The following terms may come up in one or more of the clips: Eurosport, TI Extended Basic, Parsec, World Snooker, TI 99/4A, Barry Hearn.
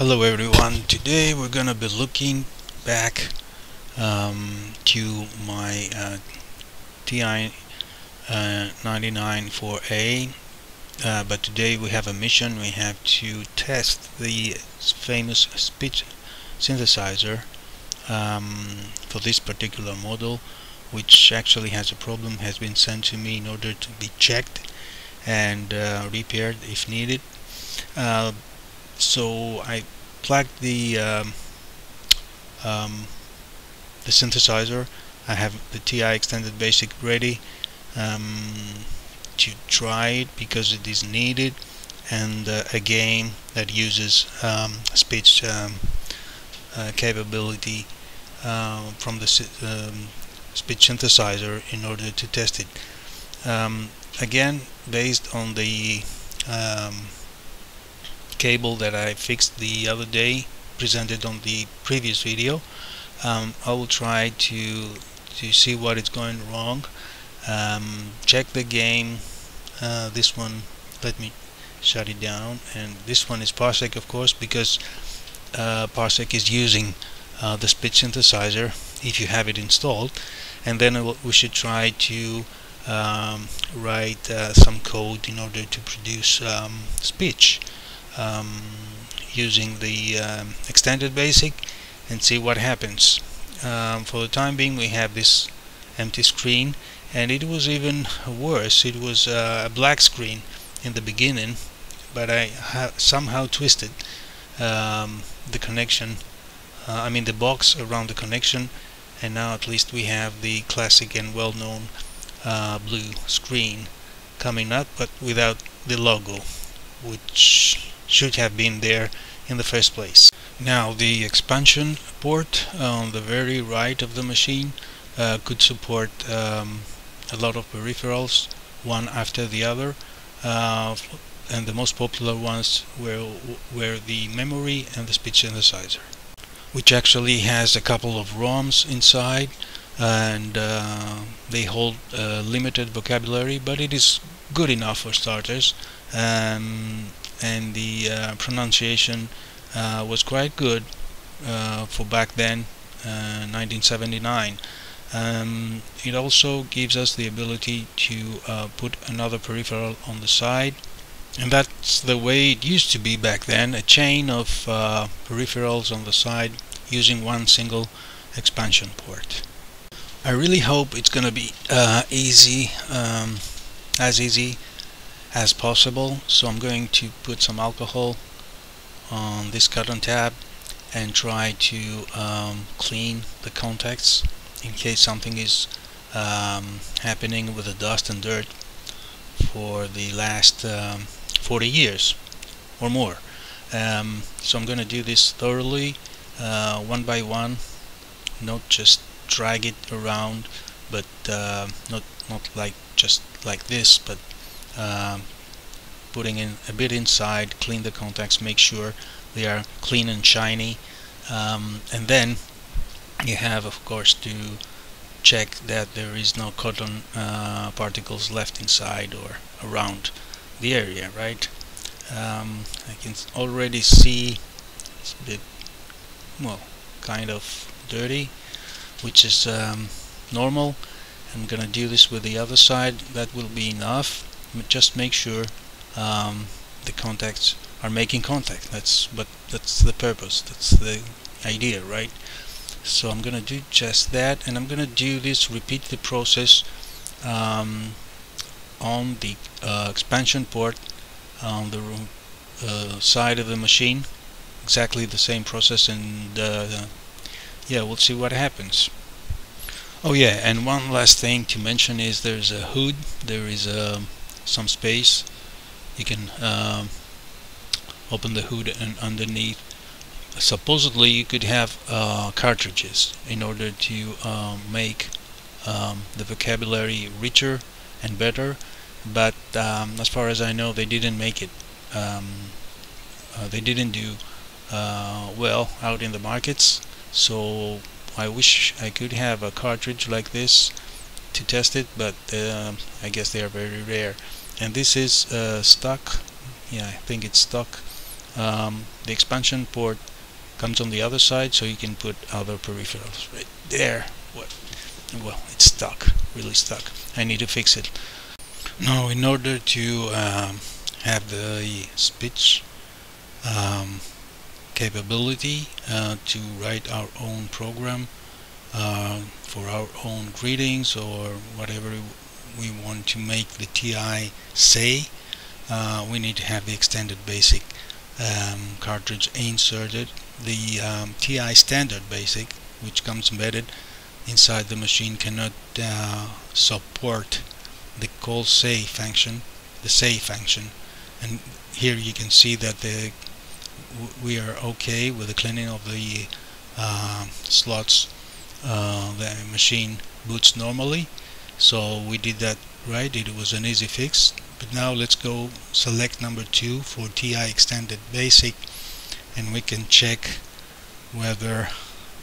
Hello everyone, today we're gonna be looking back to my TI 99/4A, but today we have a mission. We have to test the famous speech synthesizer for this particular model, which actually has a problem, has been sent to me in order to be checked and repaired if needed. So I plugged the synthesizer. I have the TI Extended Basic ready to try it because it is needed, and a game that uses speech capability from the speech synthesizer in order to test it. Again, based on the cable that I fixed the other day, presented on the previous video, I will try to see what is going wrong, check the game. This one, let me shut it down, and this one is Parsec, of course, because Parsec is using the speech synthesizer if you have it installed. And then we should try to write some code in order to produce speech using the Extended Basic, and see what happens. For the time being, we have this empty screen, and it was even worse. It was a black screen in the beginning, but I somehow twisted the connection, I mean the box around the connection, and now at least we have the classic and well-known blue screen coming up, but without the logo, which should have been there in the first place. Now, the expansion port on the very right of the machine could support a lot of peripherals, one after the other, and the most popular ones were the memory and the speech synthesizer, which actually has a couple of ROMs inside, and they hold limited vocabulary, but it is good enough for starters. And the pronunciation was quite good for back then, 1979. It also gives us the ability to put another peripheral on the side, and that's the way it used to be back then, a chain of peripherals on the side using one single expansion port. I really hope it's gonna be easy, as easy as possible, so I'm going to put some alcohol on this cotton tab and try to clean the contacts in case something is happening with the dust and dirt for the last 40 years or more. So I'm going to do this thoroughly, one by one, not just drag it around, but not like just like this, but putting in a bit inside, clean the contacts, make sure they are clean and shiny, and then you have, of course, to check that there is no cotton particles left inside or around the area, right? I can already see it's a bit, well, kind of dirty, which is normal. I'm gonna do this with the other side, that will be enough. Just make sure the contacts are making contact. That's the purpose, that's the idea, right? So I'm gonna do just that, and I'm gonna do this, repeat the process on the expansion port on the side of the machine, exactly the same process, and yeah, we'll see what happens. Oh yeah, and one last thing to mention is there's a hood, there is a some space. You can open the hood, and underneath supposedly you could have cartridges in order to make the vocabulary richer and better, but as far as I know, they didn't make it, they didn't do well out in the markets, so I wish I could have a cartridge like this to test it, but I guess they are very rare. And this is stuck, yeah, I think it's stuck The expansion port comes on the other side, so you can put other peripherals right there. What? Well, it's stuck, really stuck. I need to fix it. Now, in order to have the speech capability to write our own program for our own greetings or whatever we want to make the TI say, we need to have the Extended Basic cartridge inserted. The TI Standard Basic, which comes embedded inside the machine, cannot support the call say function, the say function. And here you can see that we are okay with the cleaning of the slots. The machine boots normally, so we did that right. It was an easy fix. But now let's go select number 2 for TI Extended Basic, and we can check whether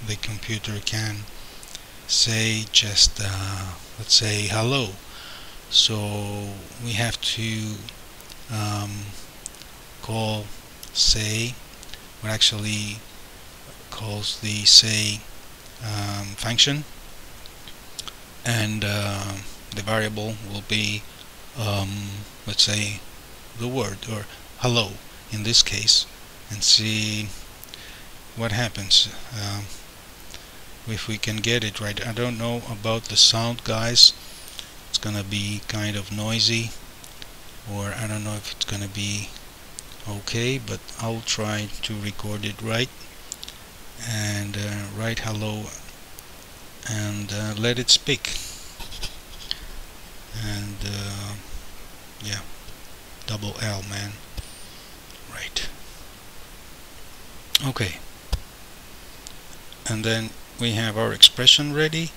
the computer can say just let's say hello. So we have to call say, what actually calls the say function, and the variable will be let's say the word, or hello in this case, and see what happens if we can get it right. I don't know about the sound, guys. It's gonna be kind of noisy, or I don't know if it's gonna be okay, but I'll try to record it right and write hello and let it speak. And yeah, double L, man. Right. Okay. And then we have our expression ready.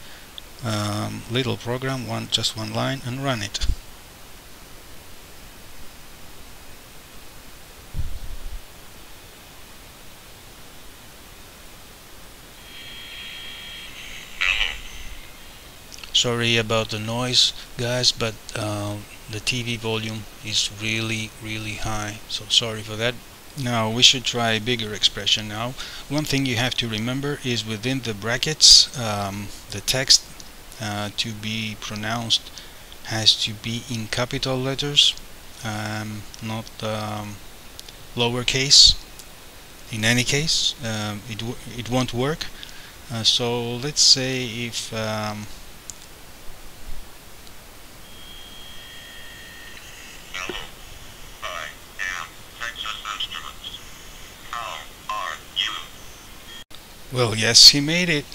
Little program, just one line, and run it. Sorry about the noise, guys, but the TV volume is really high, so sorry for that. Now we should try a bigger expression. Now, one thing you have to remember is within the brackets, the text to be pronounced has to be in capital letters, not lowercase. In any case, it won't work. So let's say if well, yes, he made it.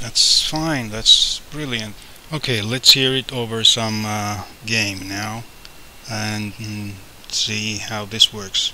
That's fine. That's brilliant. Okay, let's hear it over some game now and see how this works.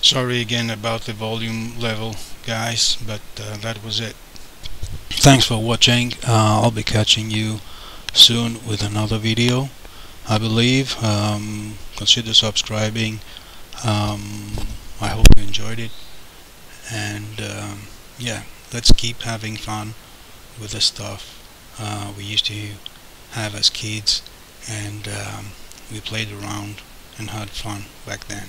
Sorry again about the volume level, guys, but that was it. Thanks for watching. I'll be catching you soon with another video, I believe. Consider subscribing. I hope you enjoyed it, and yeah, let's keep having fun with the stuff we used to have as kids, and we played around and had fun back then.